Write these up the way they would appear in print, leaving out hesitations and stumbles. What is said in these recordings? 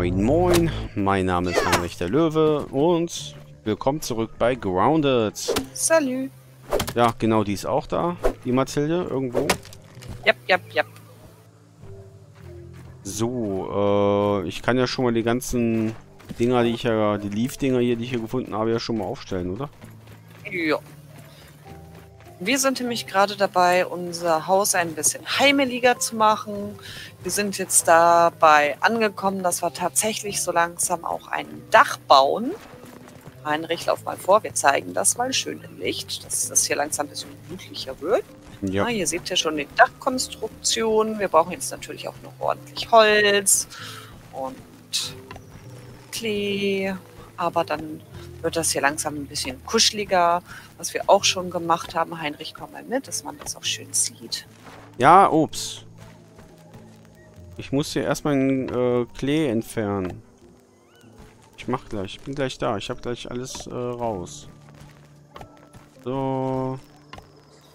Moin Moin, mein Name ist Heinrich der Löwe und willkommen zurück bei Grounded. Salut. Ja, genau, die ist auch da, die Mathilde, irgendwo. Yep. So, ich kann ja schon mal die ganzen Dinger, die Leaf-Dinger hier, die ich hier gefunden habe, ja schon mal aufstellen, oder? Ja. Wir sind nämlich gerade dabei, unser Haus ein bisschen heimeliger zu machen. Wir sind jetzt dabei angekommen, dass wir tatsächlich so langsam auch ein Dach bauen. Heinrich, lauf mal vor, wir zeigen das mal schön im Licht, dass das hier langsam ein bisschen gemütlicher wird. Ja. Ah, hier seht ihr schon die Dachkonstruktion. Wir brauchen jetzt natürlich auch noch ordentlich Holz und Klee, aber dann wird das hier langsam ein bisschen kuscheliger, was wir auch schon gemacht haben. Heinrich, komm mal mit, dass man das auch schön sieht. Ja, ups. Ich muss hier erstmal den Klee entfernen. Ich bin gleich da. Ich habe gleich alles raus. So.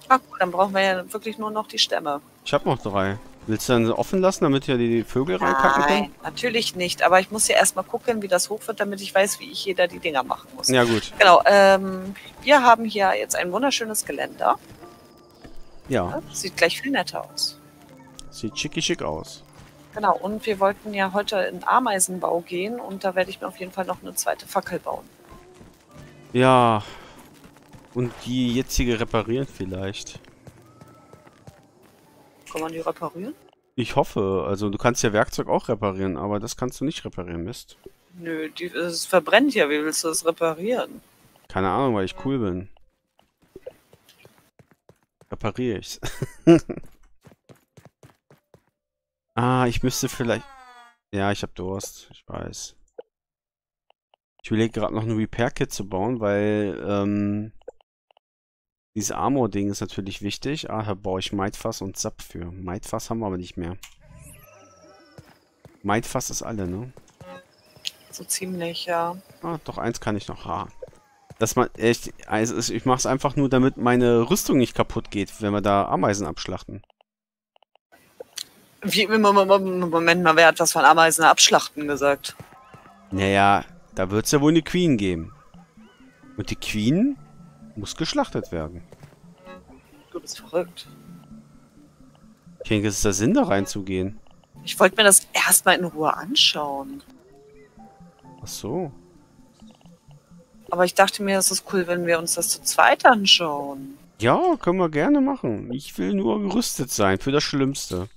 Ach gut, dann brauchen wir ja wirklich nur noch die Stämme. Ich habe noch 3. Willst du dann offen lassen, damit hier die Vögel reinpacken können? Nein, natürlich nicht. Aber ich muss ja erstmal gucken, wie das hoch wird, damit ich weiß, wie ich jeder die Dinger machen muss. Ja, gut. Genau. Wir haben hier jetzt ein wunderschönes Geländer. Ja. Sieht gleich viel netter aus. Sieht schick aus. Genau. Und wir wollten ja heute in Ameisenbau gehen. Und da werde ich mir auf jeden Fall noch eine zweite Fackel bauen. Ja. Und die jetzige reparieren vielleicht. Kann man die reparieren? Ich hoffe. Also du kannst ja Werkzeug auch reparieren, aber das kannst du nicht reparieren, Mist. Nö, es verbrennt ja. Wie willst du das reparieren? Keine Ahnung, weil ich cool bin. Repariere ich's. Ich müsste vielleicht... Ja, ich habe Durst. Ich weiß. Ich überlege gerade noch ein Repair-Kit zu bauen, weil... Dieses Armor-Ding ist natürlich wichtig. Ah, da brauche ich Maidfass und Sap für. Maidfass haben wir aber nicht mehr. Maidfass ist alle, ne? So ziemlich, ja. Ah, doch, eins kann ich noch. Dass man echt. Also ich mache es einfach nur, damit meine Rüstung nicht kaputt geht, wenn wir da Ameisen abschlachten. Wie, Moment mal, wer hat was von Ameisen abschlachten gesagt? Naja, da wird es ja wohl eine Queen geben. Und die Queen muss geschlachtet werden. Du bist verrückt. Ich denke, es ist der Sinn, da reinzugehen. Ich wollte mir das erstmal in Ruhe anschauen. Ach so. Aber ich dachte mir, es ist cool, wenn wir uns das zu zweit anschauen. Ja, können wir gerne machen. Ich will nur gerüstet sein für das Schlimmste.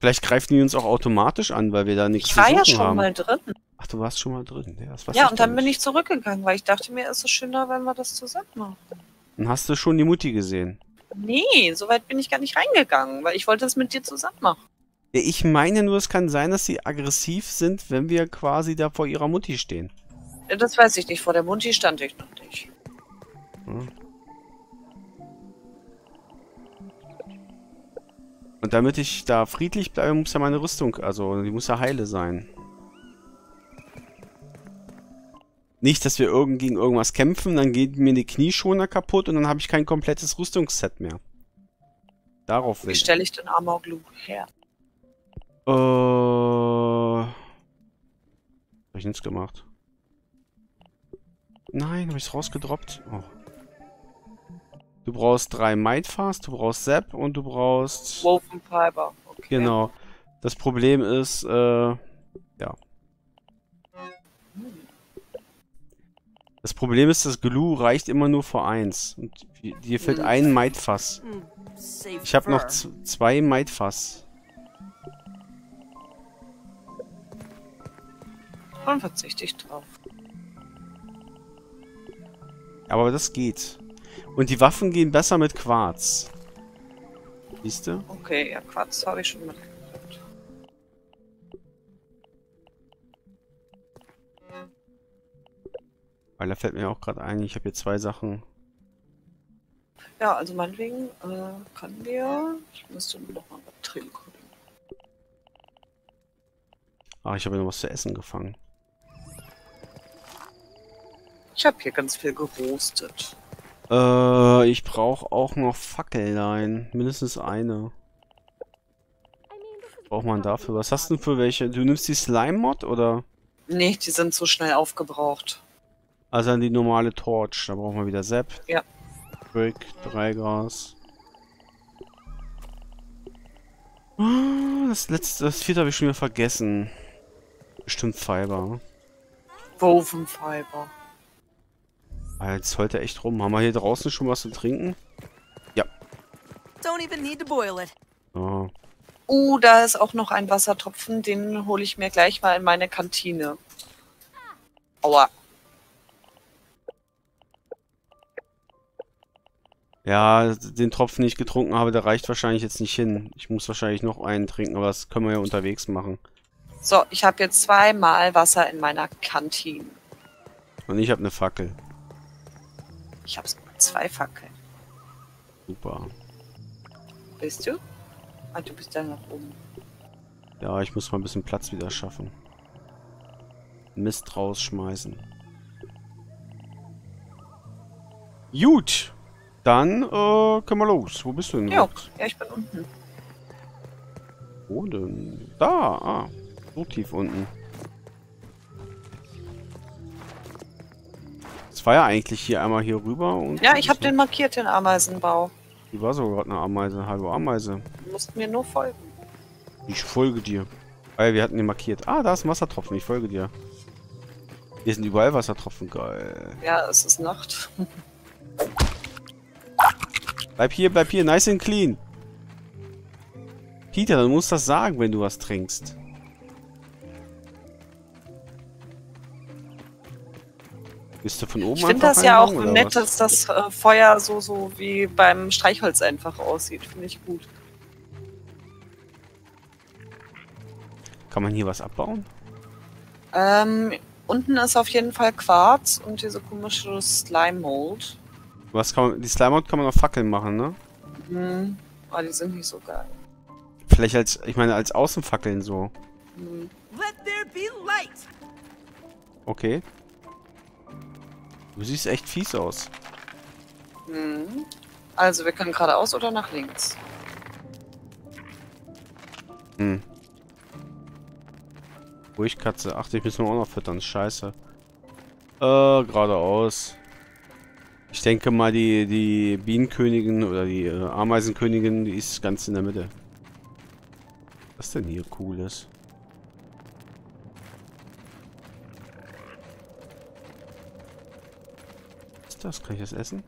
Vielleicht greifen die uns auch automatisch an, weil wir da nichts zu suchen haben. Ich war ja schon mal drin. Ach, du warst schon mal drin. Ja, und dann bin ich zurückgegangen, weil ich dachte mir, es ist schöner, wenn wir das zusammen machen. Dann hast du schon die Mutti gesehen. Nee, so weit bin ich gar nicht reingegangen, weil ich wollte es mit dir zusammen machen. Ja, ich meine nur, es kann sein, dass sie aggressiv sind, wenn wir quasi da vor ihrer Mutti stehen. Ja, das weiß ich nicht. Vor der Mutti stand ich noch nicht. Hm. Und damit ich da friedlich bleibe, muss ja meine Rüstung, also die muss ja heile sein. Nicht, dass wir gegen irgendwas kämpfen, dann geht mir die Knieschoner kaputt und dann habe ich kein komplettes Rüstungsset mehr. Darauf will ich. Wie stelle ich den Armor Glue her? Habe ich nichts gemacht. Nein, habe ich es rausgedroppt. Oh. Du brauchst 3 Maidfass, du brauchst Sepp und du brauchst... Woven Fiber. Okay. Genau. Das Problem ist, ja. Das Problem ist, das Glue reicht immer nur für 1. Und dir fehlt ein Maidfass. Ich habe noch 2 Maidfass. Dann verzichte ich drauf. Aber das geht. Und die Waffen gehen besser mit Quarz. Siehst du? Okay, ja, Quarz habe ich schon mitgebracht. Weil da fällt mir auch gerade ein, ich habe hier 2 Sachen. Ja, also meinetwegen können wir... Ich müsste nur noch mal was trinken. Ach, ich habe noch was zu essen gefangen. Ich habe hier ganz viel gerostet. Ich brauche auch noch Fackeln. Mindestens eine. braucht man dafür? Was hast du denn für welche? Du nimmst die Slime-Mod, oder? Nee, die sind so schnell aufgebraucht. Also an die normale Torch. Da brauchen wir wieder Sepp. Ja. Brick, 3 Gras. Das vierte habe ich schon wieder vergessen. Bestimmt Fiber. Woven Fiber. Jetzt heute echt rum. Haben wir hier draußen schon was zu trinken? Ja. Don't even need to boil it. Oh. Da ist auch noch ein Wassertropfen. Den hole ich mir gleich mal in meine Kantine. Aua. Ja, den Tropfen, den ich getrunken habe, der reicht wahrscheinlich jetzt nicht hin. Ich muss wahrscheinlich noch einen trinken, aber das können wir ja unterwegs machen. So, ich habe jetzt 2 Mal Wasser in meiner Kantine. Und ich habe eine Fackel. Ich habe 2 Fackeln. Super. Bist du? Ah, du bist dann nach oben. Ja, ich muss mal ein bisschen Platz wieder schaffen. Mist rausschmeißen. Gut. Dann können wir los. Wo bist du denn? Jo, ja, ich bin unten. Wo denn? Da, ah. So tief unten. Das war ja eigentlich hier einmal hier rüber. Und ja, ich habe den markiert, den Ameisenbau. Die war sogar gerade eine Ameise. Hallo Ameise. Du musst mir nur folgen. Ich folge dir. Weil wir hatten den markiert. Ah, da ist ein Wassertropfen. Ich folge dir. Hier sind überall Wassertropfen. Geil. Ja, es ist Nacht. Bleib hier, nice and clean. Peter, du musst das sagen, wenn du was trinkst. Bist du von oben? Ich finde das ja auch nett, dass das Feuer so wie beim Streichholz einfach aussieht. Finde ich gut. Kann man hier was abbauen? Unten ist auf jeden Fall Quarz und diese komische Slime-Mold. Was kann man, die Slime-Mod kann man auf Fackeln machen, ne? Mhm. Aber die sind nicht so geil. Vielleicht als, ich meine, als Außenfackeln so. Mhm. Let there be light. Okay. Du siehst echt fies aus. Mhm. Also, wir können geradeaus oder nach links. Mhm. Ruhig, Katze. Ach, ich muss mir auch noch füttern. Scheiße. Geradeaus. Ich denke mal, die Bienenkönigin oder die Ameisenkönigin, die ist ganz in der Mitte. Was denn hier Cooles? Was ist das? Kann ich das essen?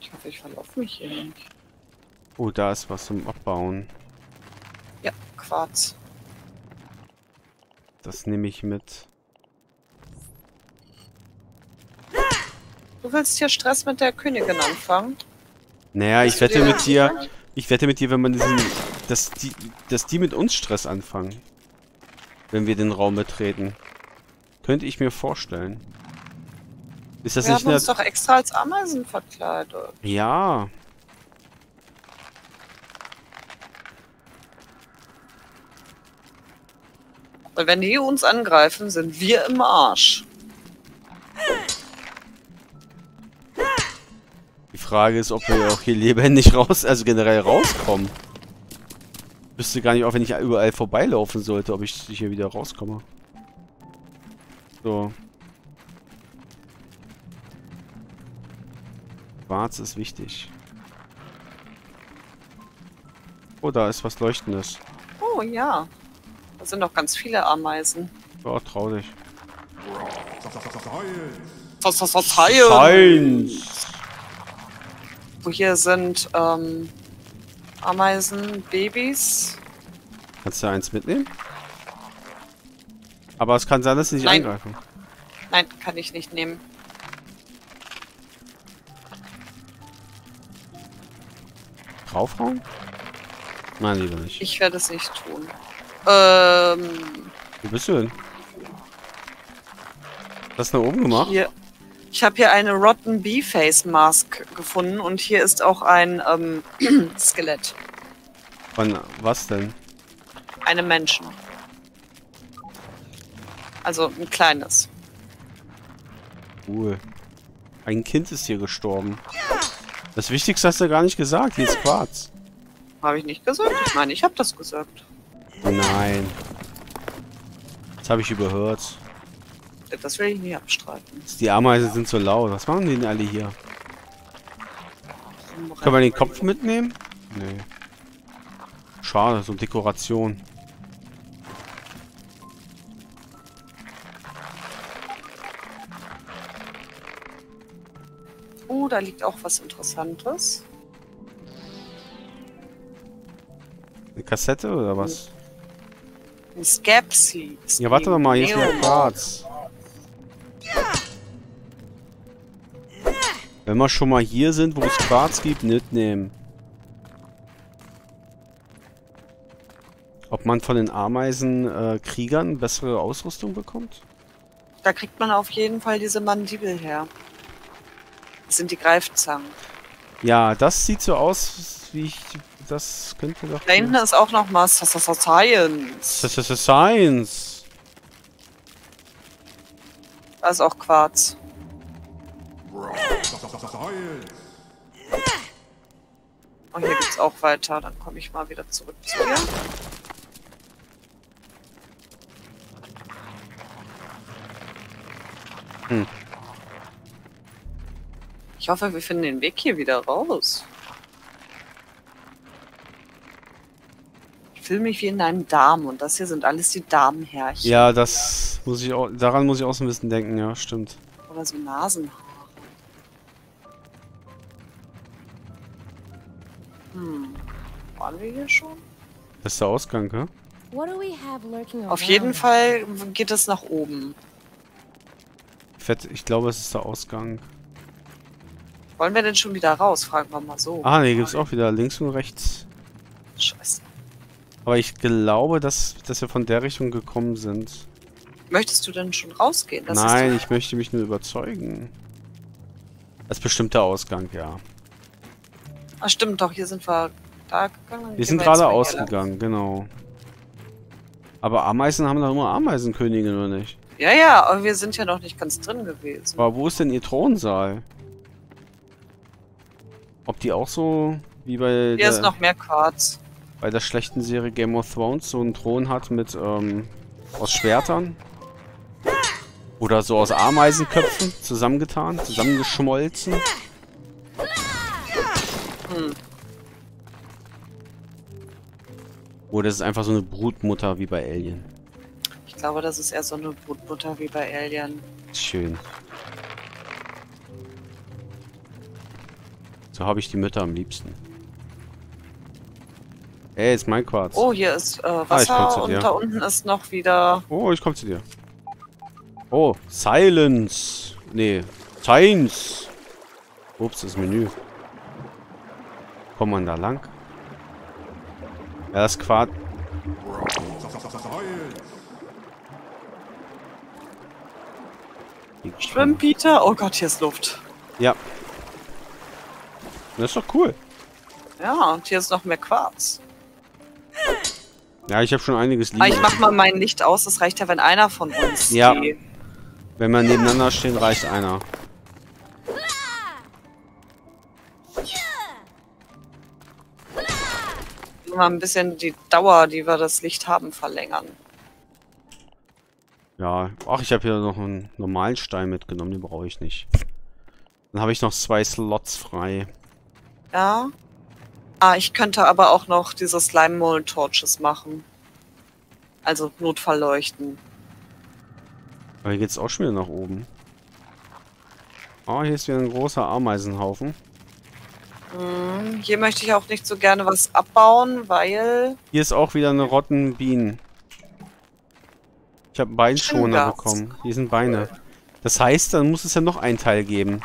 Ich hoffe, ich verlaufe mich hier nicht. Oh, da ist was zum Abbauen. Ja, Quarz. Das nehme ich mit. Du willst hier Stress mit der Königin anfangen? Naja, ich wette mit dir, wenn man diesen, dass die mit uns Stress anfangen, wenn wir den Raum betreten, könnte ich mir vorstellen. Ist das nicht? Wir haben uns doch extra als Ameisen verkleidet. Ja. Weil wenn die uns angreifen, sind wir im Arsch. Die Frage ist, ob wir auch hier lebendig raus, also generell rauskommen. Ich wüsste gar nicht, auch wenn ich überall vorbeilaufen sollte, ob ich hier wieder rauskomme. So. Schwarz ist wichtig. Oh, da ist was Leuchtendes. Oh ja. Da sind doch ganz viele Ameisen. Ja, trau dich. So, hier sind Ameisenbabys. Kannst du eins mitnehmen? Aber es kann sein, dass sie dich angreifen. Nein, kann ich nicht nehmen. Draufhauen? Nein, lieber nicht. Ich werde es nicht tun. Wo bist du denn? Hast du nach oben gemacht? Hier. Ich habe hier eine Rotten Bee-Face Mask gefunden und hier ist auch ein Skelett. Von was denn? Einem Menschen. Also ein kleines. Cool. Ein Kind ist hier gestorben. Das Wichtigste hast du gar nicht gesagt, hier ist Quarz. Habe ich nicht gesagt? Ich meine, ich habe das gesagt. Nein. Das habe ich überhört. Das will ich nicht abstreiten. Die Ameisen sind so laut. Was machen die denn alle hier? Können wir den Kopf mitnehmen? Nee. Schade, so Dekoration. Oh, da liegt auch was Interessantes. Eine Kassette oder was? Ein Skepsis. Ja, warte doch mal, hier ist Quarz. Wenn wir schon mal hier sind, wo es Quarz gibt, mitnehmen. Ob man von den Ameisenkriegern bessere Ausrüstung bekommt? Da kriegt man auf jeden Fall diese Mandibel her. Das sind die Greifzangen. Ja, das sieht so aus, wie ich... Das könnte doch... Da hinten ist auch noch mal Science. Science. Da ist auch Quarz. Und hier geht's auch weiter. Dann komme ich mal wieder zurück zu dir. Hm. Ich hoffe, wir finden den Weg hier wieder raus. Ich fühle mich wie in einem Darm und das hier sind alles die Darmhärchen. Ja, das muss ich auch. Daran muss ich auch so ein bisschen denken, ja, stimmt. Oder so Nasen. Waren wir hier schon? Das ist der Ausgang, ja? Auf jeden Fall geht es nach oben. Fett, ich glaube, es ist der Ausgang. Wollen wir denn schon wieder raus? Fragen wir mal so. Ah, ne, gibt es auch wieder links und rechts. Scheiße. Aber ich glaube, dass wir von der Richtung gekommen sind. Möchtest du denn schon rausgehen? Das Nein, ich möchte mich nur überzeugen. Das ist bestimmt der Ausgang, ja. Ah, stimmt doch, hier sind wir da gegangen. Wir sind gerade ausgegangen, genau. Aber Ameisen haben doch immer Ameisenkönigin, oder nicht? Ja, ja, aber wir sind ja noch nicht ganz drin gewesen. Aber wo ist denn ihr Thronsaal? Ob die auch so wie bei der... Hier ist noch mehr Quarz. Bei der schlechten Serie Game of Thrones so einen Thron hat mit, aus Schwertern. Oder so aus Ameisenköpfen zusammengetan, zusammengeschmolzen. Hm. Oder das ist einfach so eine Brutmutter wie bei Alien. Ich glaube, das ist eher so eine Brutmutter wie bei Alien. Schön. So habe ich die Mütter am liebsten. Ey, ist mein Quarz. Oh, hier ist Wasser und da unten ist noch wieder... Oh, ich komme zu dir. Oh, Silence. Nee, Times. Ups, das Menü. Kommt man da lang? Ja, das Quarz... Schwimm, Peter. Oh Gott, hier ist Luft. Ja. Das ist doch cool. Ja, und hier ist noch mehr Quarz. Ja, ich habe schon einiges liegen. Ich mach mal mein Licht aus, das reicht ja, wenn einer von uns Ja, geht. Wenn wir nebeneinander stehen, reicht einer. Mal ein bisschen die Dauer, die wir das Licht haben, verlängern. Ja, ach, ich habe hier noch einen normalen Stein mitgenommen, den brauche ich nicht. Dann habe ich noch 2 Slots frei. Ja. Ah, ich könnte aber auch noch diese Slime-Mold-Torches machen. Also Notfallleuchten. Aber hier geht's auch schon wieder nach oben. Oh, hier ist wieder ein großer Ameisenhaufen. Hm, hier möchte ich auch nicht so gerne was abbauen, weil... Hier ist auch wieder eine rotten Bienen. Ich habe einen Beinschoner bekommen. Hier sind Beine. Das heißt, dann muss es ja noch einen Teil geben.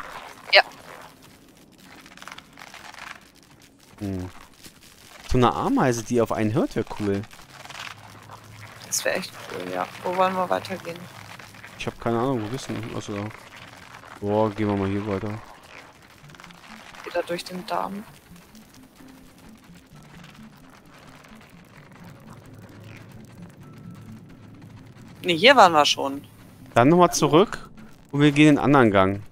So eine Ameise, die auf einen hört, wäre cool. Das wäre echt cool, ja. Wo wollen wir weitergehen? Ich habe keine Ahnung, wo wissen. Also, boah, gehen wir mal hier weiter. Wieder durch den Darm. Ne, hier waren wir schon. Dann nochmal zurück und wir gehen den anderen Gang.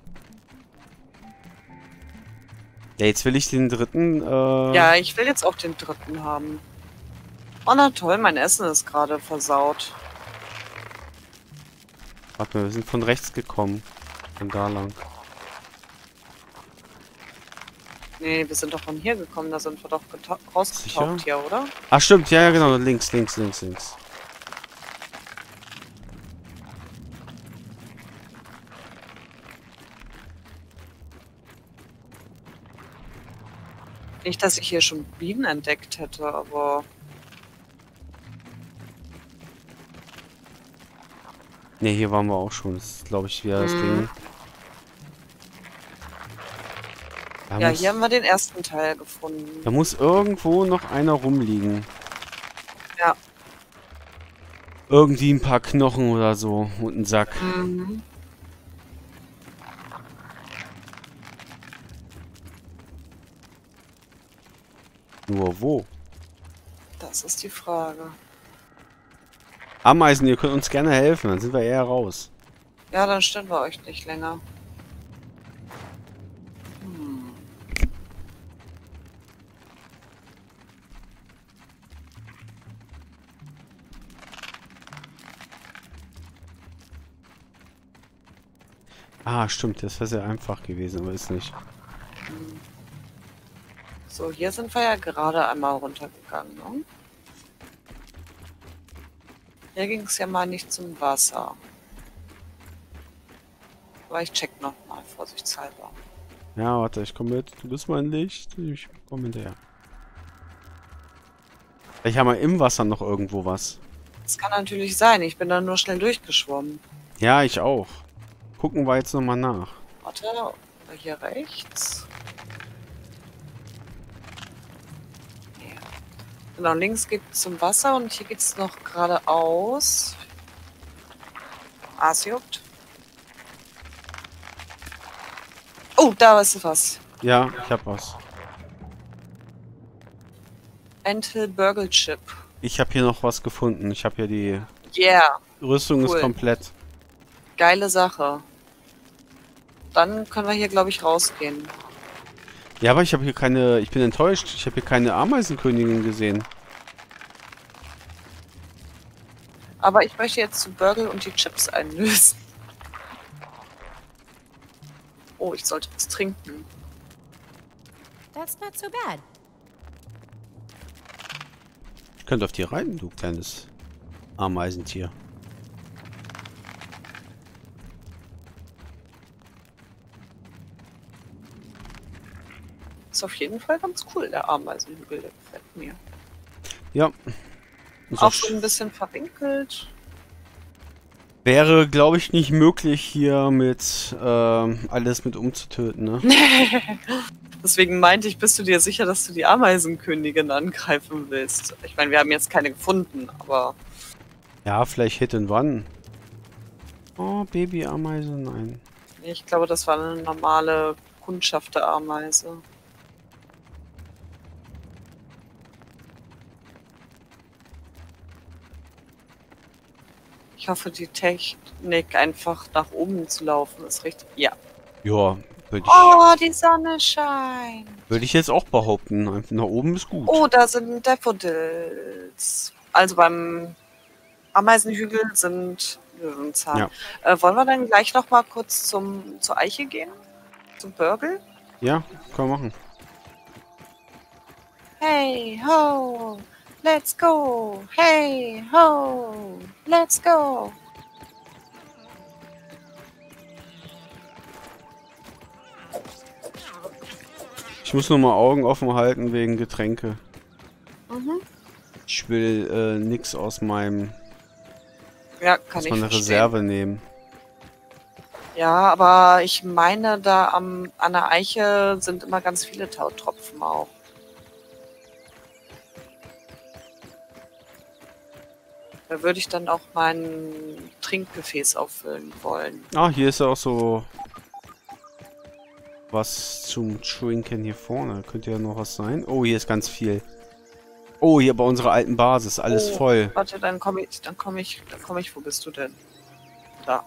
Ja, jetzt will ich den dritten. Ja, ich will jetzt auch den dritten haben. Oh, na toll, mein Essen ist gerade versaut. Warte mal, wir sind von rechts gekommen. Von da lang. Nee, wir sind doch von hier gekommen, da sind wir doch rausgetaucht hier, oder? Ach stimmt, ja, ja genau, links. Nicht, dass ich hier schon Bienen entdeckt hätte, aber... Ne, hier waren wir auch schon. Das ist, glaube ich, wieder das Ding. Ja, hier haben wir den ersten Teil gefunden. Da muss irgendwo noch einer rumliegen. Ja. Irgendwie ein paar Knochen oder so und ein Sack. Mhm. Nur wo? Das ist die Frage. Ameisen, ihr könnt uns gerne helfen, dann sind wir eher raus. Ja, dann stören wir euch nicht länger. Ah, stimmt, das wäre sehr einfach gewesen, aber ist nicht. So, hier sind wir ja gerade einmal runtergegangen, ne? Hier ging es ja mal nicht zum Wasser. Aber ich check nochmal, vorsichtshalber. Ja, warte, ich komme mit. Du bist mein Licht, ich komme hinterher. Ich habe mal im Wasser noch irgendwo was. Das kann natürlich sein, ich bin da nur schnell durchgeschwommen. Ja, ich auch. Gucken wir jetzt nochmal nach. Warte, hier rechts. Genau, links geht es zum Wasser und hier geht es noch geradeaus. Ah, es juckt. Oh, da ist was. Ja, ich hab was. Antil Burgle Chip. Ich hab hier noch was gefunden. Ich hab hier die... Yeah. Rüstung cool. Ist komplett. Geile Sache. Dann können wir hier, glaube ich, rausgehen. Ja, aber ich habe hier keine... Ich bin enttäuscht. Ich habe hier keine Ameisenkönigin gesehen. Aber ich möchte jetzt zu BURG.L und die Chips einlösen. Oh, ich sollte was trinken. That's not so bad. Ich könnte auf die reiten, du kleines Ameisentier. Auf jeden Fall ganz cool, der Ameisenhügel, der gefällt mir. Ja. Auch schon ein bisschen verwinkelt. Wäre, glaube ich, nicht möglich hier mit alles mit umzutöten, ne? Deswegen meinte ich, bist du dir sicher, dass du die Ameisenkönigin angreifen willst? Ich meine, wir haben jetzt keine gefunden, aber... Ja, vielleicht Hit and Run. Oh, Babyameise, nein. Ich glaube, das war eine normale Kundschafter-Ameise. Ich hoffe, die Technik einfach nach oben zu laufen ist richtig. Ja. Ja, würde ich. Oh, die Sonne scheint. Würde ich jetzt auch behaupten. Einfach nach oben ist gut. Oh, da sind Daffodils. Also beim Ameisenhügel sind Löwenzahn. Ja. Wollen wir dann gleich noch mal kurz zur Eiche gehen? Zum BURG.L? Ja, können wir machen. Hey, ho! Let's go! Hey, ho! Let's go! Ich muss nur mal Augen offen halten wegen Getränke. Mhm. Ich will nichts aus meinem... Ja, kann ich verstehen. Reserve nehmen. Ja, aber ich meine, da an der Eiche sind immer ganz viele Tautropfen auch. Da würde ich dann auch mein Trinkgefäß auffüllen wollen. Ah, hier ist ja auch so was zum Trinken hier vorne. Könnte ja noch was sein. Oh, hier ist ganz viel. Oh, hier bei unserer alten Basis. Alles voll. Warte, dann komme ich, Wo bist du denn? Da.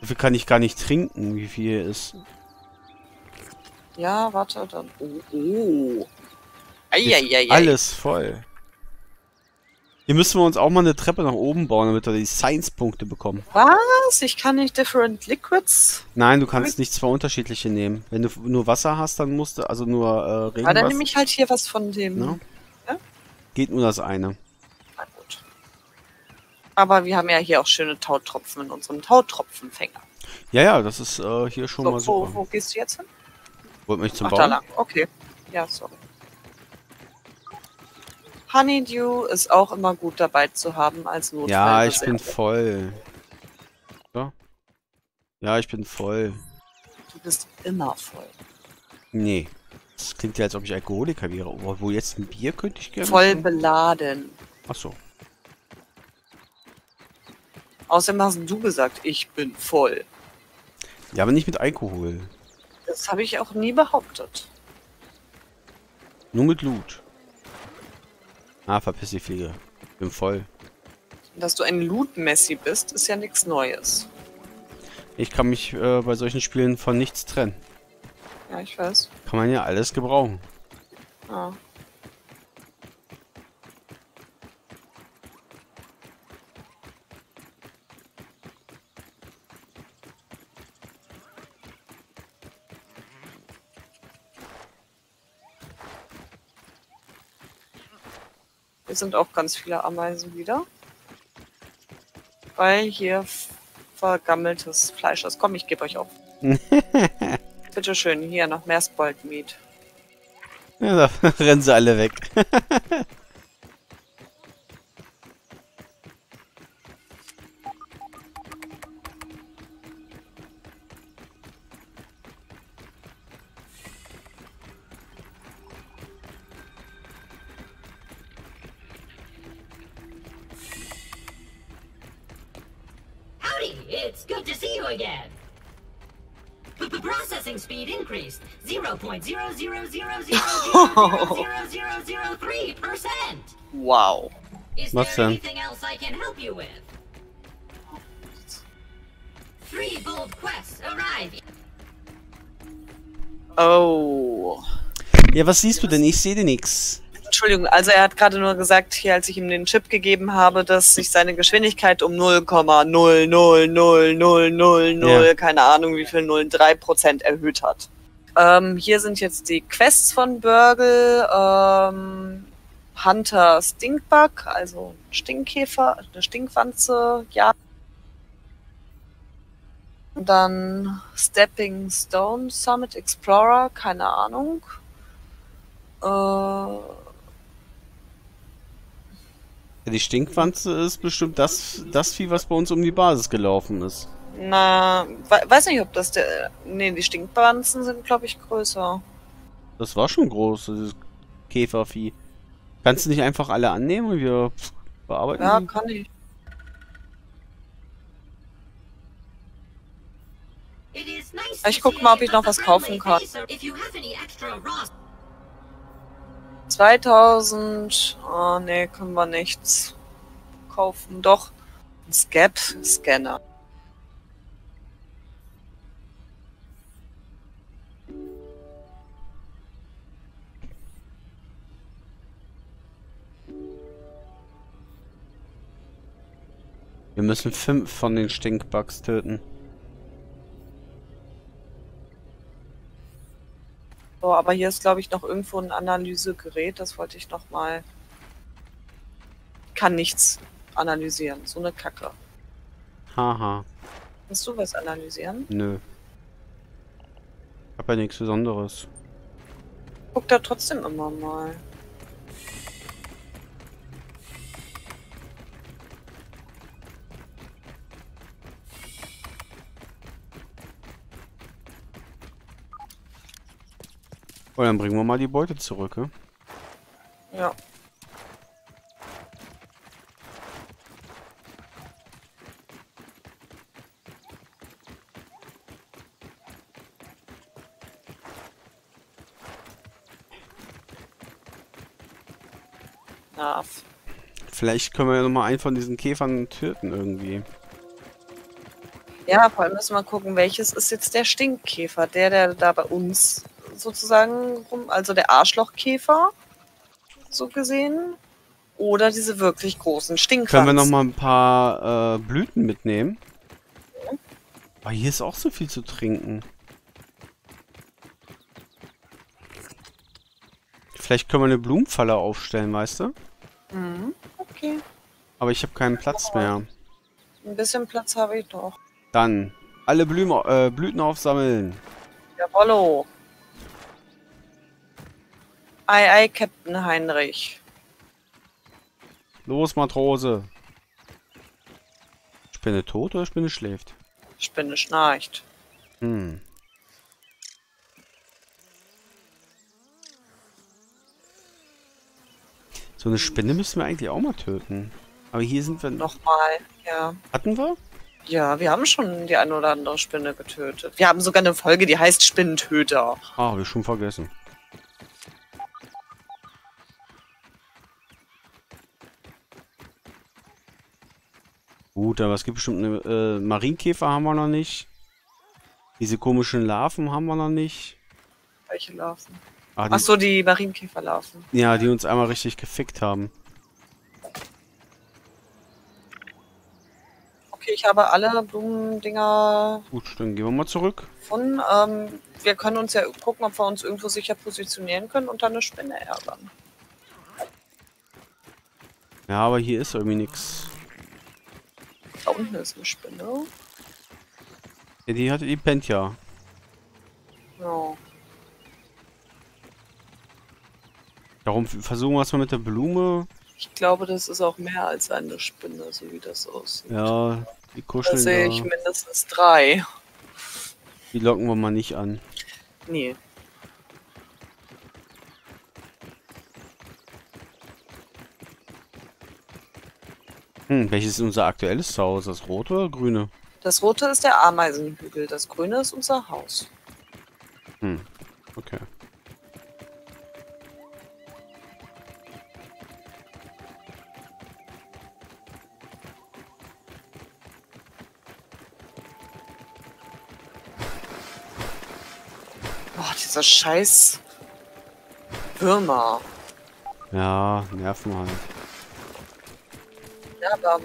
Wie viel kann ich gar nicht trinken, wie viel hier ist? Ja, warte, dann... Oh. Alles voll. Hier müssen wir uns auch mal eine Treppe nach oben bauen, damit wir die Science-Punkte bekommen. Was? Ich kann nicht different liquids? Nein, du kannst nicht zwei unterschiedliche nehmen. Wenn du nur Wasser hast, dann musst du... Also nur Regenwasser. Ja, dann nehme ich halt hier was von dem. Ne? Ja? Geht nur das eine. Na gut. Aber wir haben ja hier auch schöne Tautropfen in unserem Tautropfenfänger. Ja, ja, das ist hier schon so, mal super. Wo gehst du jetzt hin? Wollt mich zum Bauen? Da lang. Okay. Ja, sorry. Honeydew ist auch immer gut dabei zu haben als Notfall. Ja, ich bin voll. Ja? Ja, ich bin voll. Du bist immer voll. Nee. Das klingt ja, als ob ich Alkoholiker wäre. Oh, wo jetzt ein Bier könnte ich gerne. Voll machen? Beladen. Ach so. Außerdem hast du gesagt, ich bin voll. Ja, aber nicht mit Alkohol. Das habe ich auch nie behauptet. Nur mit Loot. Ah, verpiss die Fliege. Bin voll. Dass du ein Loot-Messi bist, ist ja nichts Neues. Ich kann mich bei solchen Spielen von nichts trennen. Ja, ich weiß. Kann man ja alles gebrauchen. Ah. Hier sind auch ganz viele Ameisen wieder. Weil hier vergammeltes Fleisch ist. Komm, ich gebe euch auf. Bitteschön, hier noch mehr Spoiled Meat. Ja, da rennen sie alle weg. It's good to see you again. Processing speed increased 0.0000000003%. Wow. Is there anything else I can help you with? 3 bold quests arrive. Oh. Ja, was siehst du denn? Ich sehe dir nichts. Entschuldigung, also er hat gerade nur gesagt, hier als ich ihm den Chip gegeben habe, dass sich seine Geschwindigkeit um 0,00000 ja. keine Ahnung wie viel 0,3% erhöht hat. Hier sind jetzt die Quests von BURG.L, Hunter Stinkbug, also Stinkkäfer, eine Stinkwanze, ja. Dann Stepping Stone Summit Explorer, keine Ahnung. Die Stinkwanze ist bestimmt das Vieh, was bei uns um die Basis gelaufen ist. Na, weiß nicht, ob das der... Ne, die Stinkwanzen sind, glaube ich, größer. Das war schon groß, dieses Käfervieh. Kannst du nicht einfach alle annehmen und wir bearbeiten? Ja, kann ich. Ich guck mal, ob ich noch was kaufen kann. 2000... Oh, ne, können wir nichts kaufen. Doch, ein Scap-Scanner. Wir müssen 5 von den Stinkbugs töten. So, aber hier ist, glaube ich, noch irgendwo ein Analysegerät. Das wollte ich noch mal... Kann nichts analysieren. So eine Kacke. Haha. Kannst du was analysieren? Nö. Hab ja nichts Besonderes. Guck da trotzdem immer mal. Oh, dann bringen wir mal die Beute zurück, ja? Ja. Na. Vielleicht können wir ja nochmal einen von diesen Käfern töten irgendwie. Ja, vor allem müssen wir gucken, welches ist jetzt der Stinkkäfer, der da bei uns sozusagen rum, also der Arschlochkäfer, so gesehen. Oder diese wirklich großen Stinkranzen. Können wir nochmal ein paar Blüten mitnehmen? Ja. Oh, hier ist auch so viel zu trinken. Vielleicht können wir eine Blumenfalle aufstellen, weißt du? Mhm, okay. Aber ich habe keinen Platz mehr. Ein bisschen Platz habe ich doch. Dann alle Blüten aufsammeln. Jawollo. Ei, ei, Captain Heinrich. Los, Matrose. Spinne tot oder Spinne schläft? Spinne schnarcht. Hm. So eine Spinne müssen wir eigentlich auch mal töten. Aber hier sind wir nochmal, ja. Hatten wir? Ja, wir haben schon die eine oder andere Spinne getötet. Wir haben sogar eine Folge, die heißt Spinnentöter. Ah, habe ich schon vergessen. Gut, aber es gibt bestimmt eine... Marienkäfer haben wir noch nicht. Diese komischen Larven haben wir noch nicht. Welche Larven? Achso, die Marienkäferlarven. Ja, die uns einmal richtig gefickt haben. Okay, ich habe alle Blumendinger... Gut, dann gehen wir mal zurück. Von, wir können uns ja gucken, ob wir uns irgendwo sicher positionieren können und dann eine Spinne ärgern. Ja, aber hier ist irgendwie nichts. Da unten ist eine Spinne. Ja, die pennt ja. Ja. Darum versuchen wir es mal mit der Blume. Ich glaube, das ist auch mehr als eine Spinne, so wie das aussieht. Ja, die kuscheln da. Da sehe ich mindestens 3. Die locken wir mal nicht an. Nee. Hm, welches ist unser aktuelles Zuhause? Das rote oder grüne? Das rote ist der Ameisenhügel, das grüne ist unser Haus. Hm, okay. Dieser scheiß Würmer. Ja, nerven halt. Ja, aber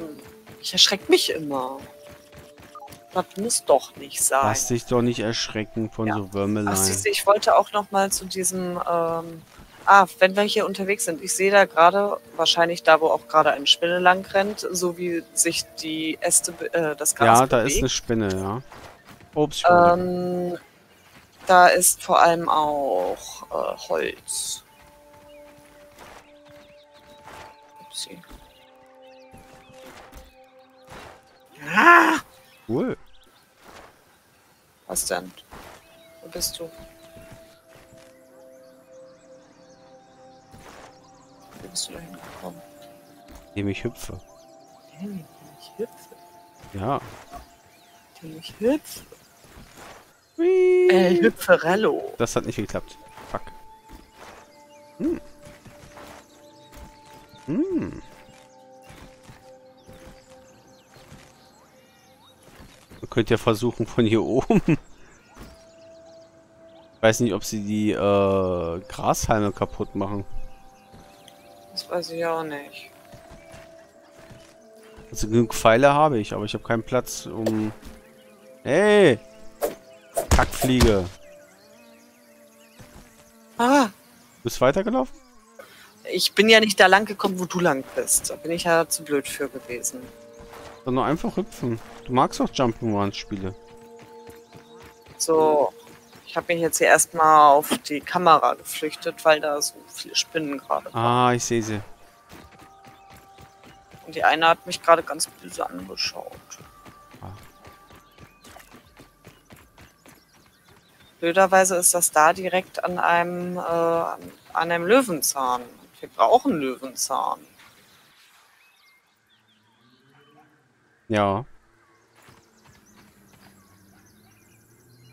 ich erschrecke mich immer. Das muss doch nicht sein. Lass dich doch nicht erschrecken von so Würmelein. Ach, siehste, ich wollte auch noch mal zu diesem... wenn wir hier unterwegs sind, ich sehe da gerade, wahrscheinlich da, wo auch gerade eine Spinne lang rennt, so wie sich die Äste, das Gras bewegt. Ja, da ist eine Spinne, ja. Ups, da ist vor allem auch Holz. Upsi. Ah! Cool. Was denn? Wo bist du? Wie bist du da hingekommen? Indem ich hüpfe. Indem ich hüpfe? Ja. Indem ich hüpfe? Whee. Hüpferello. Das hat nicht geklappt. Fuck. Hm. Hm. Man könnte ja versuchen von hier oben. Ich weiß nicht, ob sie die Grashalme kaputt machen. Das weiß ich auch nicht. Also genug Pfeile habe ich, aber ich habe keinen Platz, um... Hey! Kackfliege. Ah. Bist du weitergelaufen? Ich bin ja nicht da lang gekommen, wo du lang bist. Da bin ich ja zu blöd für gewesen. Dann nur einfach hüpfen. Du magst doch Jump'n'Runs-Spiele. So. Ich habe mich jetzt hier erstmal auf die Kamera geflüchtet, weil da so viele Spinnen gerade waren. Ah, ich sehe sie. Und die eine hat mich gerade ganz böse angeschaut. Blöderweise ist das da direkt an einem Löwenzahn. Wir brauchen Löwenzahn. Ja.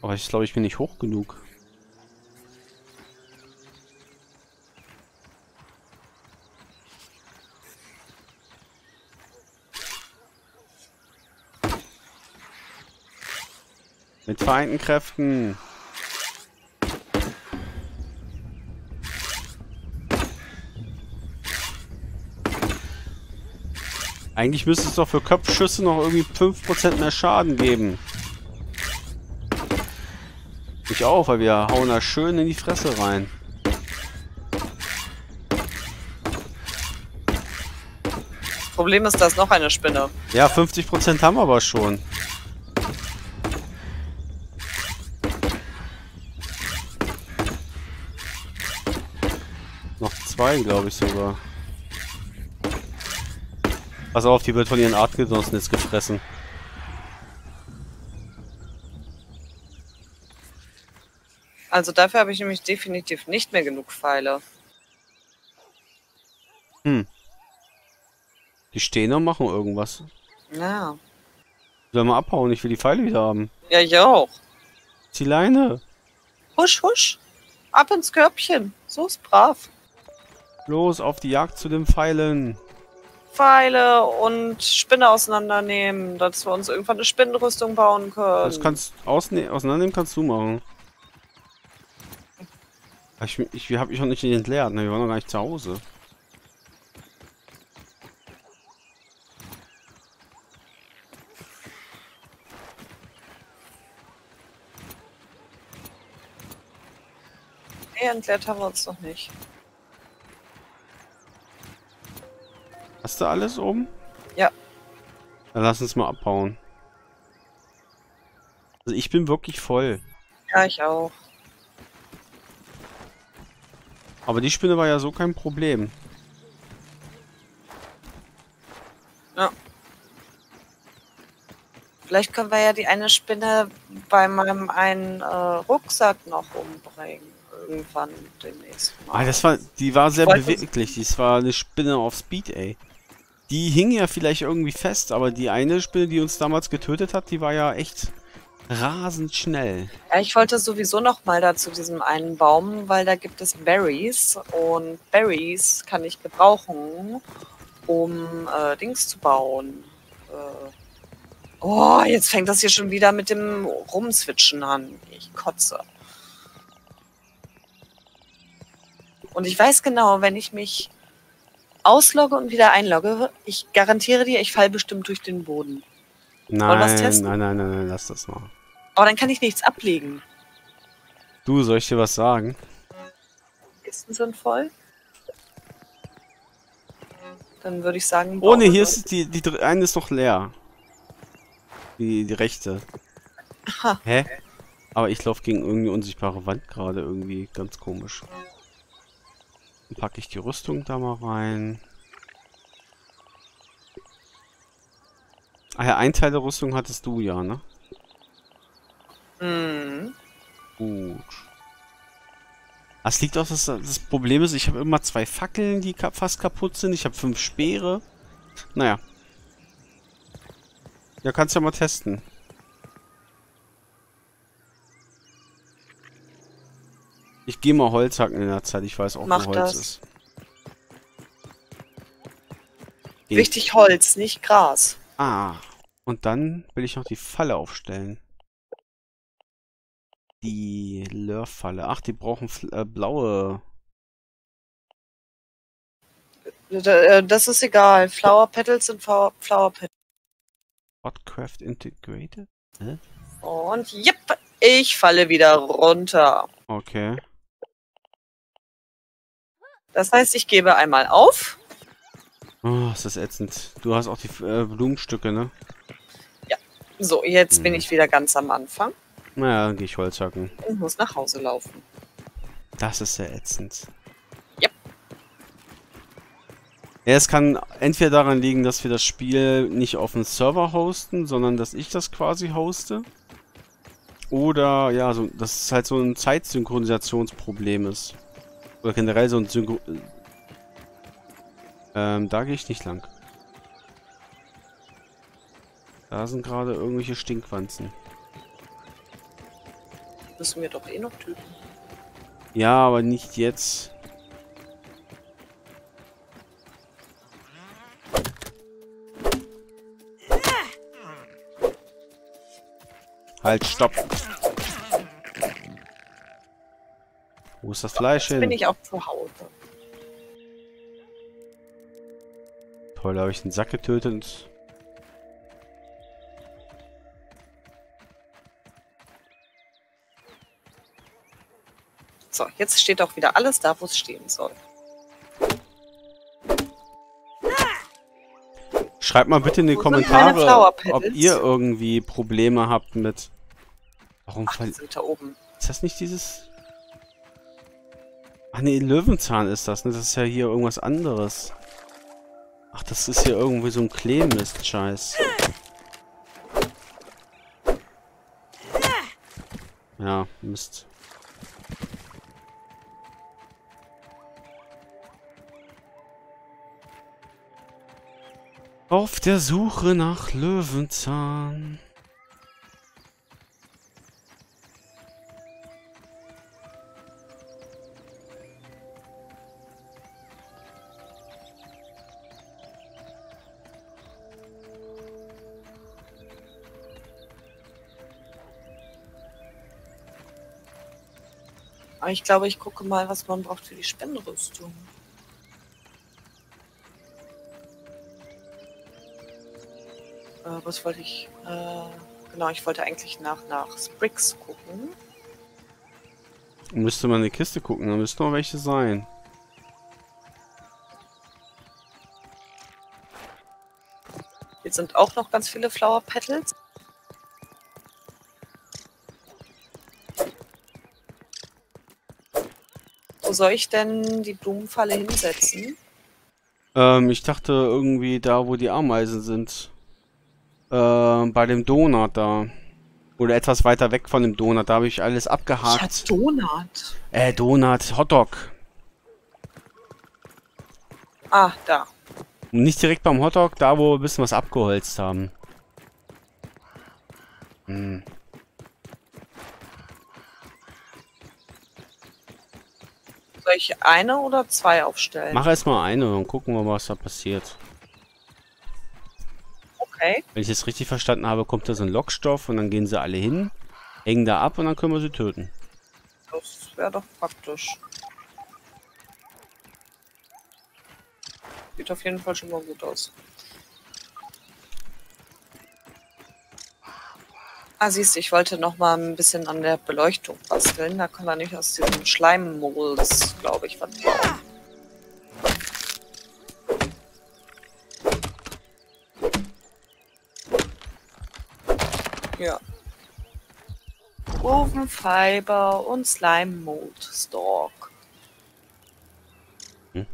Aber ich glaube, ich bin nicht hoch genug. Mit vereinten Kräften. Eigentlich müsste es doch für Kopfschüsse noch irgendwie 5% mehr Schaden geben. Ich auch, weil wir hauen da schön in die Fresse rein. Problem ist, da ist noch eine Spinne. Ja, 50% haben wir aber schon. Noch zwei, glaube ich sogar. Pass auf, die wird von ihren Artgenossen jetzt gefressen. Also dafür habe ich nämlich definitiv nicht mehr genug Pfeile. Hm. Die stehen und machen irgendwas. Ja. Sollen wir abhauen? Ich will die Pfeile wieder haben. Ja, ich auch. Die Leine. Husch, husch. Ab ins Körbchen. So ist brav. Los, auf die Jagd zu den Pfeilen. Pfeile und Spinne auseinandernehmen, dass wir uns irgendwann eine Spinnenrüstung bauen können. Das kannst du auseinandernehmen, kannst du machen. Ich habe mich noch nicht entleert, ne? Wir waren noch gar nicht zu Hause. Nee, entleert haben wir uns noch nicht. Hast du alles oben? Ja. Dann lass uns mal abbauen. Also ich bin wirklich voll. Ja, ich auch. Aber die Spinne war ja so kein Problem. Ja. Vielleicht können wir ja die eine Spinne bei meinem einen Rucksack noch umbringen. Irgendwann demnächst mal. Ah, die war sehr beweglich. Das war eine Spinne auf Speed, ey. Die hing ja vielleicht irgendwie fest, aber die eine Spinne, die uns damals getötet hat, die war ja echt rasend schnell. Ja, ich wollte sowieso nochmal da zu diesem einen Baum, weil da gibt es Berries und Berries kann ich gebrauchen, um Dings zu bauen. Oh, jetzt fängt das hier schon wieder mit dem Rumswitchen an. Ich kotze. Und ich weiß genau, wenn ich mich auslogge und wieder einlogge, ich garantiere dir, ich falle bestimmt durch den Boden. Nein, lass das mal. Aber dann kann ich nichts ablegen. Du, soll ich dir was sagen? Kisten sind voll. Dann würde ich sagen... Oh ne, hier ist die eine ist noch leer. Die rechte. Aha. Hä? Aber ich laufe gegen irgendeine unsichtbare Wand gerade irgendwie. Ganz komisch. Packe ich die Rüstung da mal rein. Ah ja, ein Teil der Rüstung hattest du ja, ne? Mhm. Gut. Das liegt auch, dass das Problem ist, ich habe immer zwei Fackeln, die fast kaputt sind. Ich habe 5 Speere. Naja. Ja, kannst ja mal testen. Ich gehe mal Holz hacken in der Zeit, ich weiß auch, wo Holz ist. Wichtig Holz, nicht Gras. Ah, und dann will ich noch die Falle aufstellen. Die Lörfalle. Ach, die brauchen blaue. Das ist egal. Flower Petals sind Flower Petals. Hotcraft Integrated? Hä? Und jipp, ich falle wieder runter. Okay. Das heißt, ich gebe einmal auf. Oh, ist das ätzend. Du hast auch die Blumenstücke, ne? Ja. So, jetzt bin ich wieder ganz am Anfang. Naja, dann gehe ich Holz hacken. Und muss nach Hause laufen. Das ist sehr ätzend. Ja. Ja, es kann entweder daran liegen, dass wir das Spiel nicht auf dem Server hosten, sondern dass ich das quasi hoste. Oder, ja, so, dass es halt so ein Zeitsynchronisationsproblem ist. Oder generell so ein Synchron... da gehe ich nicht lang. Da sind gerade irgendwelche Stinkwanzen. Müssen wir doch eh noch töten. Ja, aber nicht jetzt. Halt, stopp. Wo ist das Fleisch hin? Jetzt bin ich auch zu Hause. Toll, da habe ich den Sack getötet. So, jetzt steht auch wieder alles da, wo es stehen soll. Schreibt mal bitte in die Kommentare, ob ihr irgendwie Probleme habt mit... Warum sind da oben? Ist das nicht dieses... Ach nee, Löwenzahn ist das, ne? Das ist ja hier irgendwas anderes. Ach, das ist hier irgendwie so ein Kleemist-Scheiß. Ja, Mist. Auf der Suche nach Löwenzahn. Ich glaube, ich gucke mal, was man braucht für die Spenderrüstung. Was wollte ich? Genau, ich wollte eigentlich nach Spricks gucken. Müsste man in die Kiste gucken, da müssten noch welche sein. Jetzt sind auch noch ganz viele Flower Petals. Wo soll ich denn die Blumenfalle hinsetzen? Ich dachte irgendwie da, wo die Ameisen sind. Bei dem Donut da. Oder etwas weiter weg von dem Donut. Da habe ich alles abgehakt. Was Donut? Donut, Hotdog. Ah, da. Nicht direkt beim Hotdog, da wo wir ein bisschen was abgeholzt haben. Hm. Soll ich eine oder zwei aufstellen? Mach erstmal eine und gucken wir mal, was da passiert. Okay. Wenn ich es richtig verstanden habe, kommt da so ein Lockstoff und dann gehen sie alle hin, hängen da ab und dann können wir sie töten. Das wäre doch praktisch. Sieht auf jeden Fall schon mal gut aus. Ah, siehst du, ich wollte noch mal ein bisschen an der Beleuchtung basteln. Da kann man nicht aus diesem Schleimmoos, glaube ich, was bauen. Ja. Ofenfiber und Slime-Mold Stalk. Hm.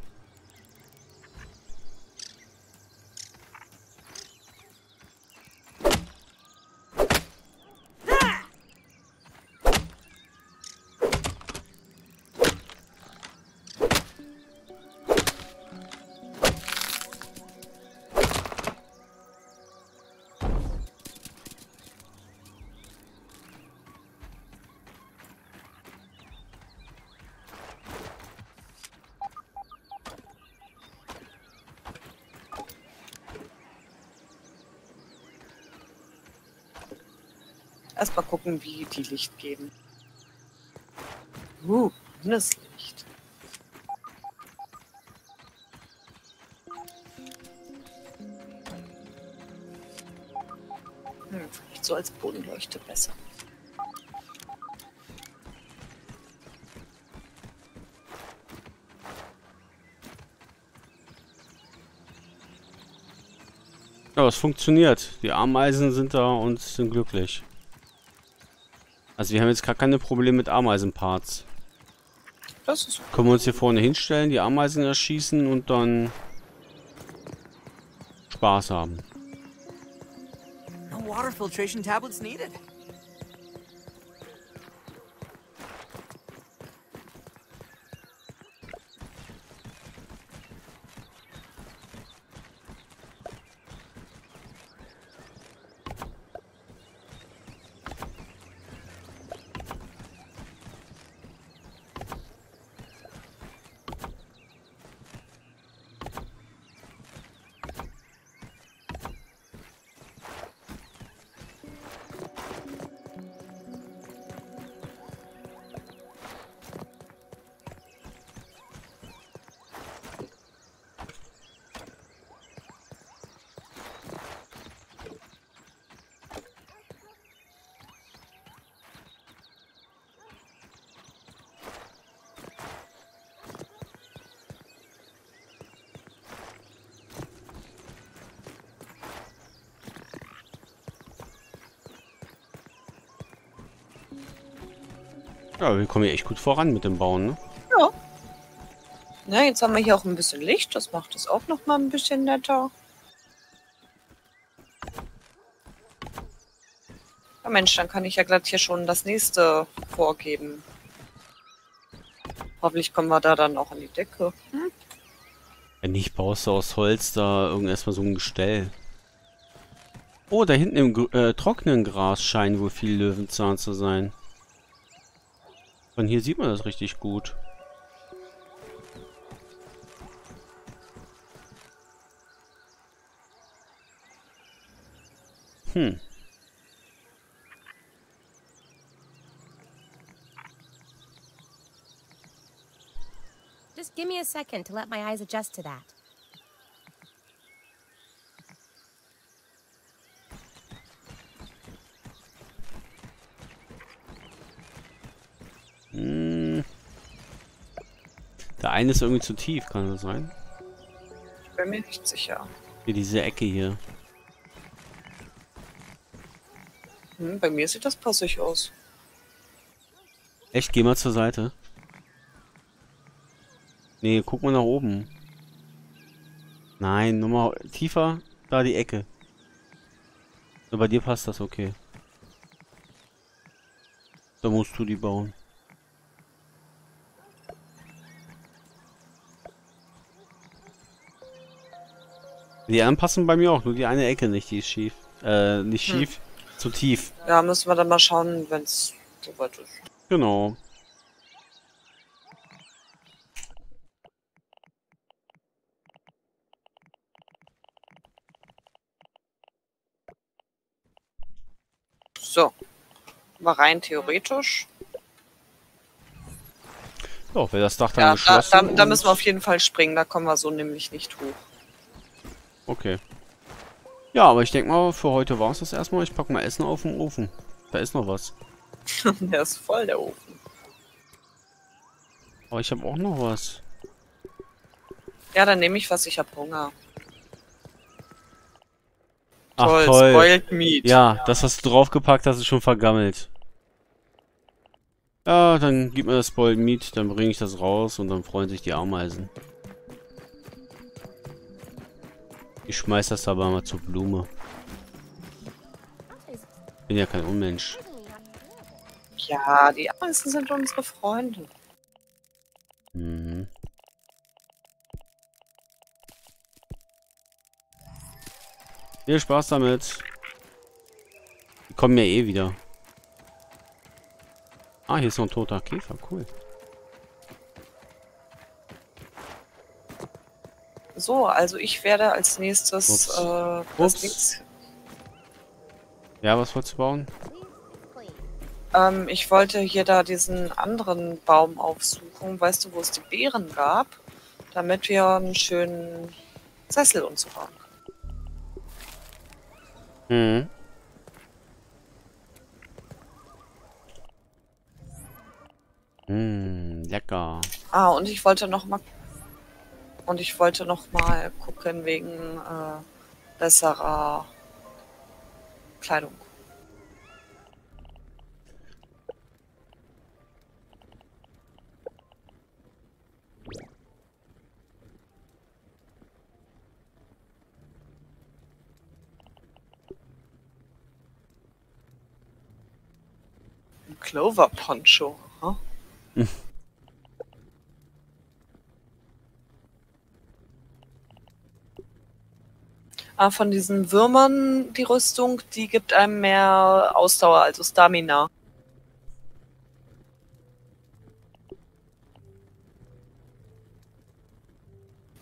Erstmal gucken, wie die Licht geben. Das Licht. Vielleicht so als Bodenleuchte besser. Ja, es funktioniert. Die Ameisen sind da und sind glücklich. Also wir haben jetzt gar keine Probleme mit Ameisenparts. Das ist gut. Können wir uns hier vorne hinstellen, die Ameisen erschießen und dann Spaß haben. No water filtration tablets needed. Ja, wir kommen hier echt gut voran mit dem Bauen, ne? Ja. Na, jetzt haben wir hier auch ein bisschen Licht. Das macht es auch noch mal ein bisschen netter. Ja, Mensch, dann kann ich ja glatt hier schon das nächste vorgeben. Hoffentlich kommen wir da dann auch an die Decke. Hm? Wenn nicht, baust du aus Holz da erstmal so ein Gestell. Oh, da hinten im trockenen Gras scheinen wohl viel Löwenzahn zu sein. Von hier sieht man das richtig gut. Hm. Just give me a second to let my eyes adjust to that. Der eine ist irgendwie zu tief, kann das sein? Ich bin mir nicht sicher. Hier, diese Ecke hier. Hm, bei mir sieht das passig aus. Echt? Geh mal zur Seite. Nee, guck mal nach oben. Nein, nochmal tiefer, da die Ecke. So, bei dir passt das okay. Da musst du die bauen. Die anderen passen bei mir auch, nur die eine Ecke nicht, die ist schief. Nicht schief, zu tief. Ja, müssen wir dann mal schauen, wenn es soweit ist. Genau. So. Mal rein theoretisch. So, wäre das Dach dann geschlossen. Da müssen wir auf jeden Fall springen, da kommen wir so nämlich nicht hoch. Okay. Ja, aber ich denke mal, für heute war es das erstmal. Ich packe mal Essen auf den Ofen. Da ist noch was. Der ist voll, der Ofen. Aber ich habe auch noch was. Ja, dann nehme ich was. Ich habe Hunger. Ach, toll. Spoiled Meat. Ja, das, was du draufgepackt hast, ist schon vergammelt. Ja, dann gib mir das Spoiled Meat, dann bringe ich das raus und dann freuen sich die Ameisen. Ich schmeiß das aber mal zur Blume. Bin ja kein Unmensch. Ja, die Ameisen sind unsere Freunde. Mhm. Viel Spaß damit. Die kommen ja eh wieder. Ah, hier ist noch ein toter Käfer. Cool. So, also ich werde als nächstes was links. Ja, was wolltest du bauen? Ich wollte hier da diesen anderen Baum aufsuchen, weißt du, wo es die Beeren gab, damit wir einen schönen Sessel und so haben. Mhm. Lecker. Ah, und ich wollte noch mal gucken wegen besserer Kleidung. Ein Clover-Poncho, huh? Ah, von diesen Würmern die Rüstung, die gibt einem mehr Ausdauer, also Stamina.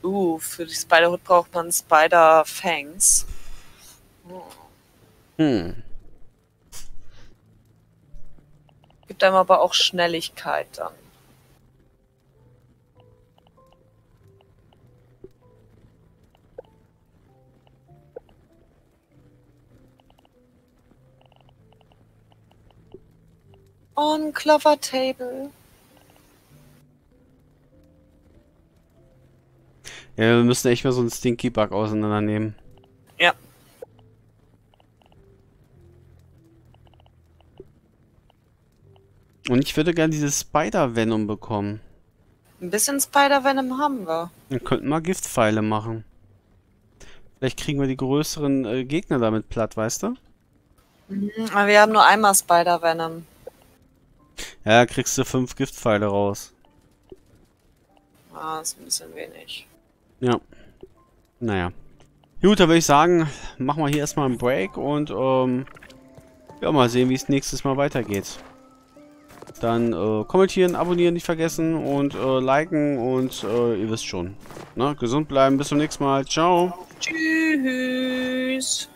Für die Spiderhood braucht man Spider-Fangs. Oh. Hm. Gibt einem aber auch Schnelligkeit dann. On Clover Table. Ja, wir müssen echt mal so einen Stinky Bug auseinandernehmen. Ja. Und ich würde gerne dieses Spider-Venom bekommen. Ein bisschen Spider-Venom haben wir. Wir könnten mal Giftpfeile machen. Vielleicht kriegen wir die größeren Gegner damit platt, weißt du? Mhm, aber wir haben nur einmal Spider-Venom. Ja, kriegst du 5 Giftpfeile raus. Ah, ist ein bisschen wenig. Ja. Naja. Gut, dann würde ich sagen, machen wir hier erstmal einen Break und ja, mal sehen, wie es nächstes Mal weitergeht. Dann kommentieren, abonnieren nicht vergessen und liken und ihr wisst schon. Ne? Gesund bleiben, bis zum nächsten Mal. Ciao. Tschüss.